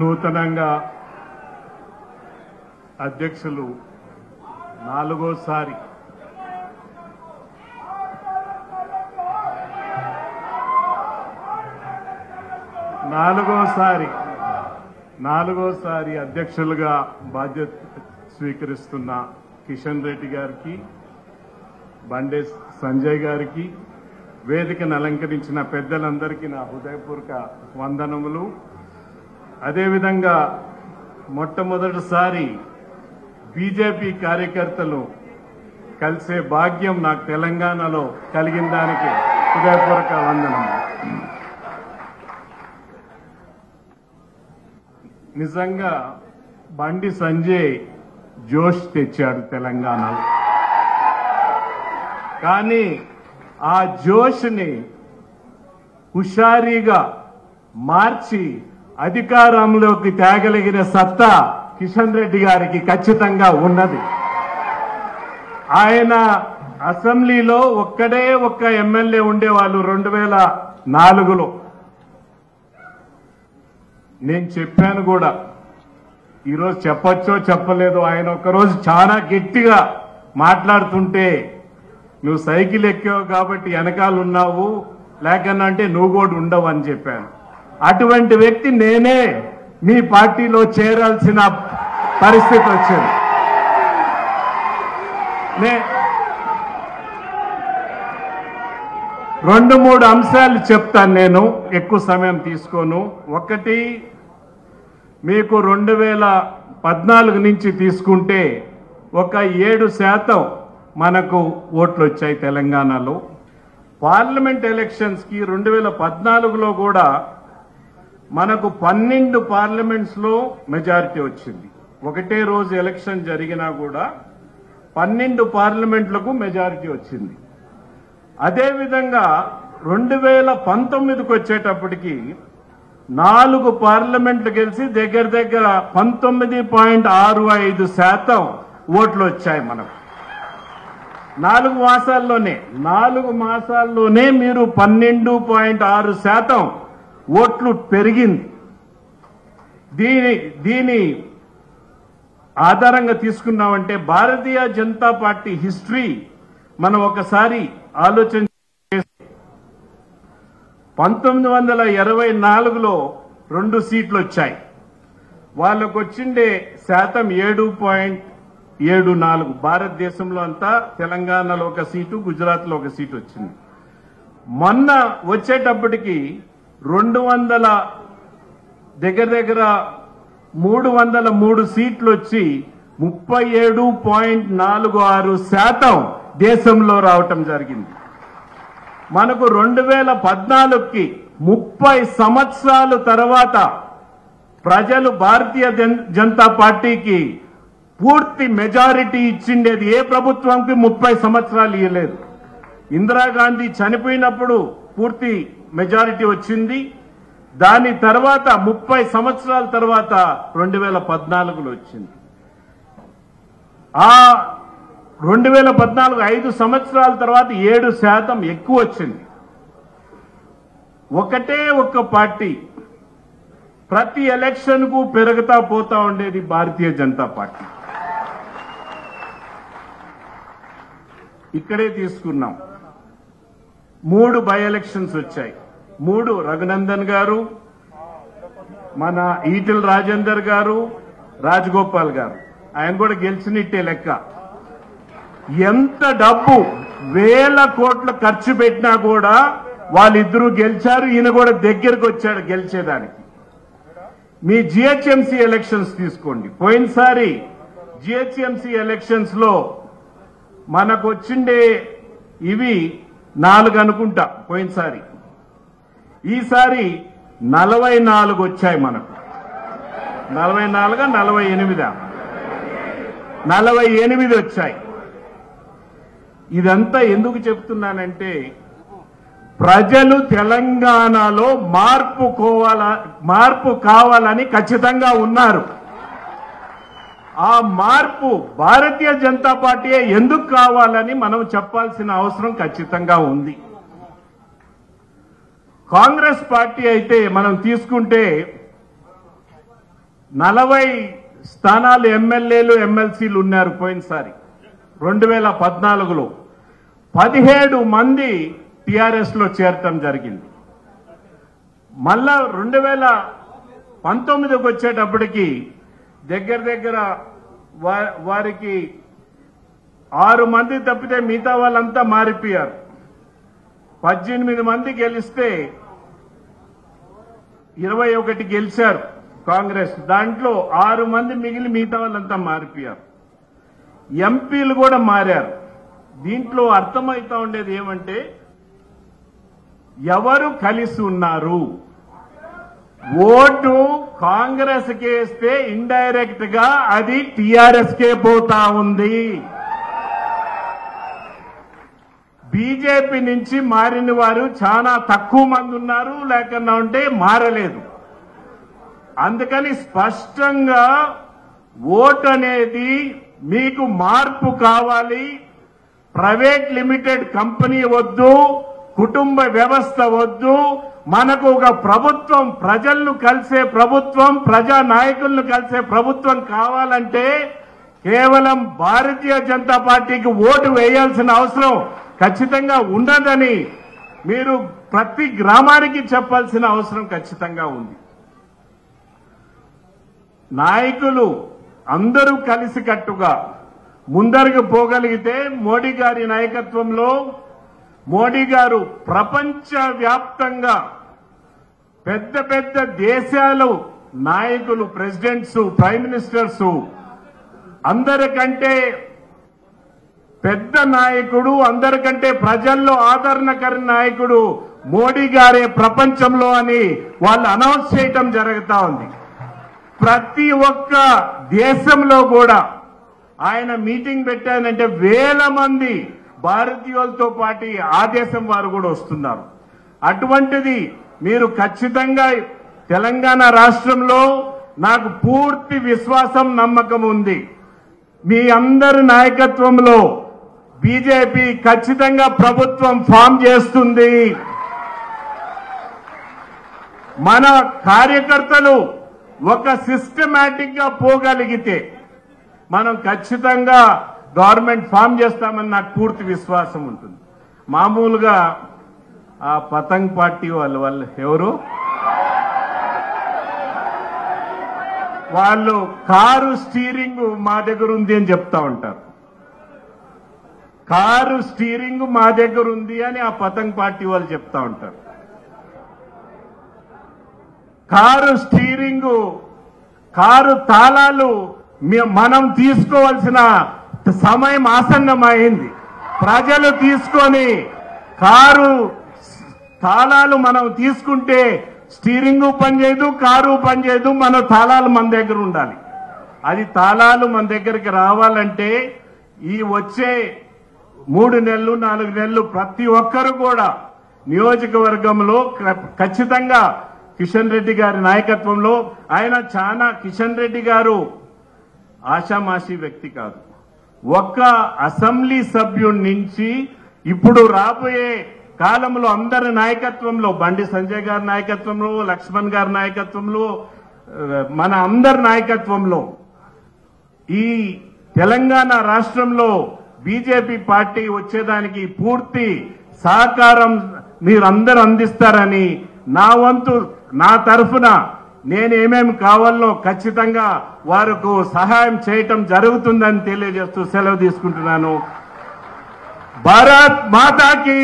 నూతనంగా అధ్యక్షులు నాలుగోసారి అధ్యక్షులుగా బాధ్యత స్వీకరిస్తున్న కిషన్ రెడ్డి గారికి, బండే సంజయ్ గారికి, వేదికను అలంకరించిన పెద్దలందరికీ నా హృదయపూర్వక వందనములు. అదేవిధంగా మొట్టమొదటిసారి బీజేపీ కార్యకర్తలు కలిసే భాగ్యం నాకు తెలంగాణలో కలిగిన దానికి హృదయపూర్వక వందనములు. నిజంగా బండి సంజయ్ జోష్ తెచ్చాడు తెలంగాణలో, కానీ ఆ జోష్ని హుషారీగా మార్చి అధికారంలోకి తేగలిగిన సత్తా కిషన్ రెడ్డి గారికి ఖచ్చితంగా ఉన్నది. ఆయన అసెంబ్లీలో ఒక్కడే ఒక్క ఎమ్మెల్యే ఉండేవాళ్ళు 2004లో. నేను చెప్పాను కూడా, ఈరోజు చెప్పొచ్చో చెప్పలేదు, ఆయన ఒకరోజు చాలా గట్టిగా మాట్లాడుతుంటే నువ్వు సైకిల్ ఎక్కావు కాబట్టి వెనకాల ఉన్నావు, లేకన్నా అంటే నువ్వు కూడా ఉండవు అని చెప్పాను. అటువంటి వ్యక్తి నేనే మీ పార్టీలో చేరాల్సిన పరిస్థితి వచ్చింది. నే 2-3 అంశాలు చెప్తాను, నేను ఎక్కువ సమయం తీసుకోను. ఒకటి, మీకు 2014 నుంచి తీసుకుంటే ఒక 7% మనకు ఓట్లు వచ్చాయి తెలంగాణలో. పార్లమెంట్ ఎలక్షన్స్కి 2014లో కూడా మనకు 12 పార్లమెంట్స్లో మెజారిటీ వచ్చింది. ఒకటే రోజు ఎలక్షన్ జరిగినా కూడా 12 పార్లమెంట్లకు మెజారిటీ వచ్చింది. అదేవిధంగా 2019కు వచ్చేటప్పటికి 4 పార్లమెంట్లు గెలిచి దగ్గర దగ్గర 19.65% ఓట్లు వచ్చాయి మనకు. 4 మాసాల్లోనే మీరు 12.6% ఓట్లు పెరిగింది. దీని ఆధారంగా తీసుకున్నామంటే భారతీయ జనతా పార్టీ హిస్టరీ మనం ఒకసారి ఆలోచన చేస్తే 1924లో 2 సీట్లు వచ్చాయి. వాళ్ళకు వచ్చిండే శాతం 7.74. భారతదేశంలో అంతా తెలంగాణలో ఒక సీటు, గుజరాత్లో ఒక సీటు వచ్చింది. మొన్న వచ్చేటప్పటికి 303 సీట్లు వచ్చి 37.46% దేశంలో రావటం జరిగింది. మనకు 2014కి 30 సంవత్సరాల తర్వాత ప్రజలు భారతీయ జనతా పార్టీకి పూర్తి మెజారిటీ ఇచ్చిండేది. ఏ ప్రభుత్వంకి 30 సంవత్సరాలు ఇవ్వలేదు. ఇందిరాగాంధీ చనిపోయినప్పుడు పూర్తి మెజారిటీ వచ్చింది. దాని తర్వాత 30 సంవత్సరాల తర్వాత 2014లో వచ్చింది. ఆ 2014 5 సంవత్సరాల తర్వాత 7% ఎక్కువ వచ్చింది. ఒకటే ఒక్క పార్టీ ప్రతి ఎలక్షన్కు పెరుగుతా పోతా ఉండేది భారతీయ జనతా పార్టీ. ఇక్కడే తీసుకున్నాం 3 బై ఎలక్షన్స్ వచ్చాయి. 3 రఘునందన్ గారు, మన ఈటెల రాజేందర్ గారు, రాజగోపాల్ గారు, ఆయన కూడా గెలిచినట్టే లెక్క. ఎంత డబ్బు, వేల కోట్లు ఖర్చు పెట్టినా కూడా వాళ్ళిద్దరూ గెలిచారు. ఈయన కూడా దగ్గరకు వచ్చాడు గెలిచేదానికి. మీ జిహెచ్ఎంసీ ఎలక్షన్స్ తీసుకోండి. పోయినసారి జిహెచ్ఎంసీ ఎలక్షన్స్ లో మనకు వచ్చిండే ఇవి 4 అనుకుంటా పోయినసారి. ఈసారి 44 వచ్చాయి మనకు. 48 వచ్చాయి. ఇదంతా ఎందుకు చెప్తున్నానంటే ప్రజలు తెలంగాణలో మార్పు కావాలని ఖచ్చితంగా ఉన్నారు. ఆ మార్పు భారతీయ జనతా పార్టీ ఎందుకు కావాలని మనం చెప్పాల్సిన అవసరం ఖచ్చితంగా ఉంది. కాంగ్రెస్ పార్టీ అయితే మనం తీసుకుంటే 40 స్థానాలు ఎమ్మెల్యేలు ఎమ్మెల్సీలు ఉన్నారు పోయినసారి 2014లో 17 మంది టిఆర్ఎస్ లో చేరటం జరిగింది మళ్ళా 2019 కి వచ్చేటప్పటికి దగ్గర దగ్గర వారికి 6 మంది తప్పితే మిగతా వాళ్ళంతా మారిపోయారు 18 మంది గెలిస్తే 21 గెలిచారు కాంగ్రెస్ దాంట్లో 6 మంది మిగిలి మిగతా వాళ్ళంతా మారిపోయారు ఎంపీలు కూడా మారారు దీంట్లో అర్థమైతా ఉండేది ఏమంటే ఎవరు కలిసి ఉన్నారు ఓటు కాంగ్రెస్ కేస్తే ఇండైరెక్ట్ గా అది టిఆర్ఎస్ కే పోతా ఉంది బీజేపీ నుంచి మారిన వారు చాలా తక్కువ మంది ఉన్నారు లేకన్నా ఉంటే మారలేదు అందుకని స్పష్టంగా ఓటు అనేది మీకు మార్పు కావాలి ప్రైవేట్ లిమిటెడ్ కంపెనీ వద్దు కుటుంబ వ్యవస్థ వద్దు మనకు ఒక ప్రభుత్వం ప్రజలను కలిసే ప్రభుత్వం ప్రజా నాయకులను కలిసే ప్రభుత్వం కావాలంటే కేవలం భారతీయ జనతా పార్టీకి ఓటు వేయాల్సిన అవసరం ఖచ్చితంగా ఉండదని మీరు ప్రతి గ్రామానికి చెప్పాల్సిన అవసరం ఖచ్చితంగా ఉంది నాయకులు అందరూ కలిసికట్టుగా ముందరికి పోగలిగితే మోడీ గారి నాయకత్వంలో మోడీ గారు ప్రపంచవ్యాప్తంగా పెద్ద పెద్ద దేశాలు నాయకులు ప్రెసిడెంట్స్ ప్రైమ్ మినిస్టర్స్ అందరికంటే పెద్ద నాయకుడు అందరికంటే ప్రజల్లో ఆదరణ కలిగిన నాయకుడు మోడీ గారే ప్రపంచంలో అని వాళ్ళు అనౌన్స్ చేయటం జరుగుతా ఉంది ప్రతి ఒక్క దేశంలో కూడా ఆయన మీటింగ్ పెట్టానంటే వేల మంది భారతీయులతో పాటు ఆ దేశం వారు కూడా వస్తున్నారు అటువంటిది మీరు ఖచ్చితంగా తెలంగాణ రాష్ట్రంలో నాకు పూర్తి విశ్వాసం నమ్మకం ఉంది మీ అందరి నాయకత్వంలో బీజేపీ ఖచ్చితంగా ప్రభుత్వం ఫామ్ చేస్తుంది మన కార్యకర్తలు ఒక సిస్టమేటిక్ గా పోగలిగితే మనం ఖచ్చితంగా గవర్నమెంట్ ఫామ్ చేస్తామని నాకు పూర్తి విశ్వాసం ఉంటుంది మామూలుగా ఆ పతంగ్ పార్టీ వాళ్ళు ఎవరు వాళ్ళు కారు స్టీరింగ్ మా దగ్గర ఉంది అని చెప్తా ఉంటారు కారు స్టీరింగ్ మా దగ్గర ఉంది అని ఆ పతంగ్ పార్టీ వాళ్ళు చెప్తా ఉంటారు కారు స్టీరింగ్ కారు తాళాలు మనం తీసుకోవాల్సిన సమయం ఆసన్నమైంది ప్రజలు తీసుకొని కారు తాళాలు మనం తీసుకుంటే స్టీరింగు పనిచేయదు కారు పనిచేయదు మన తాళాలు మన దగ్గర ఉండాలి అది తాళాలు మన దగ్గరికి రావాలంటే ఈ వచ్చే 3 నెలలు 4 నెలలు ప్రతి ఒక్కరు కూడా నియోజకవర్గంలో ఖచ్చితంగా కిషన్ రెడ్డి గారి నాయకత్వంలో ఆయన చాలా కిషన్ రెడ్డి గారు ఆశామాషి వ్యక్తి కాదు ఒక్క అసెంబ్లీ సభ్యుడి నుంచి ఇప్పుడు రాబోయే కాలంలో అందరి నాయకత్వంలో బండి సంజయ్ గారి నాయకత్వంలో లక్ష్మణ్ గారి నాయకత్వంలో మన అందరి నాయకత్వంలో ఈ తెలంగాణ రాష్ట్రంలో బీజేపీ పార్టీ వచ్చేదానికి పూర్తి సహకారం మీరందరూ అందిస్తారని నా వంతు నా తరఫున నేనేమేమి కావాలో ఖచ్చితంగా వారికి సహాయం చేయటం జరుగుతుందని తెలియజేస్తూ సెలవు తీసుకుంటున్నాను భారత్ మాతాకి